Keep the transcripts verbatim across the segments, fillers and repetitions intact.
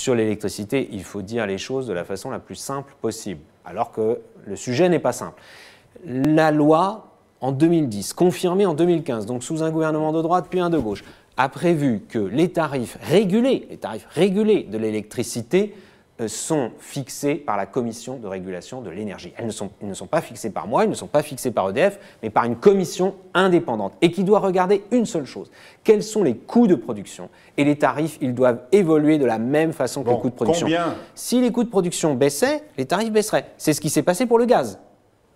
sur l'électricité, il faut dire les choses de la façon la plus simple possible, alors que le sujet n'est pas simple. La loi, en deux mille dix, confirmée en deux mille quinze, donc sous un gouvernement de droite puis un de gauche, a prévu que les tarifs régulés, les tarifs régulés de l'électricité sont fixés par la Commission de régulation de l'énergie. Ils ne sont, ils ne sont pas fixés par moi, ils ne sont pas fixés par E D F, mais par une commission indépendante et qui doit regarder une seule chose. Quels sont les coûts de production? Et les tarifs, ils doivent évoluer de la même façon que bon, les coûts de production. Combien? Si les coûts de production baissaient, les tarifs baisseraient. C'est ce qui s'est passé pour le gaz.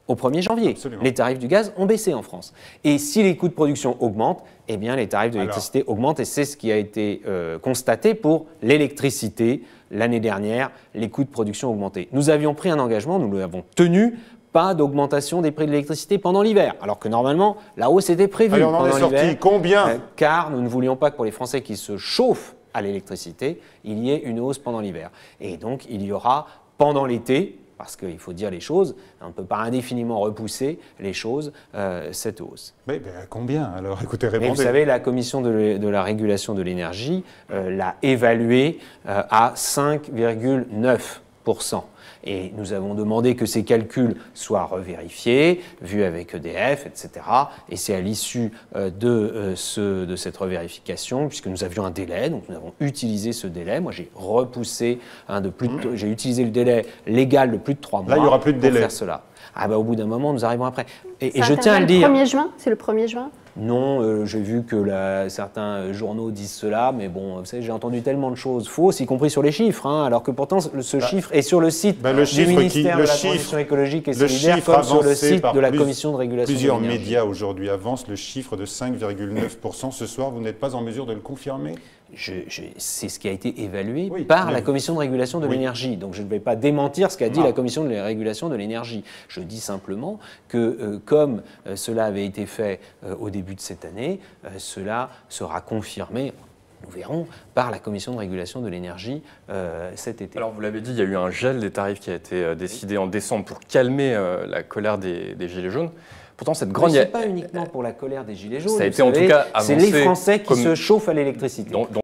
Au premier janvier, absolument. Les tarifs du gaz ont baissé en France. Et si les coûts de production augmentent, eh bien les tarifs de l'électricité augmentent. Et c'est ce qui a été euh, constaté pour l'électricité l'année dernière, les coûts de production augmentés. Nous avions pris un engagement, nous l'avons tenu, pas d'augmentation des prix de l'électricité pendant l'hiver. Alors que normalement, la hausse était prévue. Allez, on en est sorti combien euh, Car nous ne voulions pas que pour les Français qui se chauffent à l'électricité, il y ait une hausse pendant l'hiver. Et donc il y aura pendant l'été, parce qu'il faut dire les choses, on ne peut pas indéfiniment repousser les choses, euh, cette hausse. Mais ben, combien alors? Écoutez, répondez. Mais vous savez, la Commission de, de la régulation de l'énergie euh, l'a évaluée euh, à cinq virgule neuf pour cent. Et nous avons demandé que ces calculs soient revérifiés, vus avec E D F, et cetera. Et c'est à l'issue euh, de, euh, ce, de cette revérification, puisque nous avions un délai, donc nous avons utilisé ce délai. Moi, j'ai repoussé, hein, de plus de, j'ai utilisé le délai légal de plus de trois mois. Là, il n'y aura plus de délai. Pour faire cela. Ah bah, au bout d'un moment, nous arrivons après. Et, et je tiens à le dire. premier juin, c'est le premier juin? Non, euh, j'ai vu que la, certains journaux disent cela, mais bon, vous savez, j'ai entendu tellement de choses fausses, y compris sur les chiffres, hein, alors que pourtant, ce bah, chiffre est sur le site bah, le du chiffre ministère qui, le de la chiffre, Transition écologique et solidaire, comme sur le site de la plus, Commission de régulation de l'énergie. Plusieurs médias aujourd'hui avancent le chiffre de cinq virgule neuf pour cent. Ce soir, vous n'êtes pas en mesure de le confirmer? Je, je, c'est ce qui a été évalué oui, par la Commission de régulation de oui. l'énergie. Donc je ne vais pas démentir ce qu'a dit non. la Commission de régulation de l'énergie. Je dis simplement que euh, comme euh, cela avait été fait euh, au début de cette année, euh, cela sera confirmé, nous verrons, par la Commission de régulation de l'énergie euh, cet été. Alors vous l'avez dit, il y a eu un gel des tarifs qui a été euh, décidé en décembre pour calmer euh, la colère des, des Gilets jaunes. Pourtant, cette grogne. Ce n'est pas uniquement pour la colère des Gilets jaunes. Ça a été en tout cas avancé. C'est les Français qui se chauffent à l'électricité.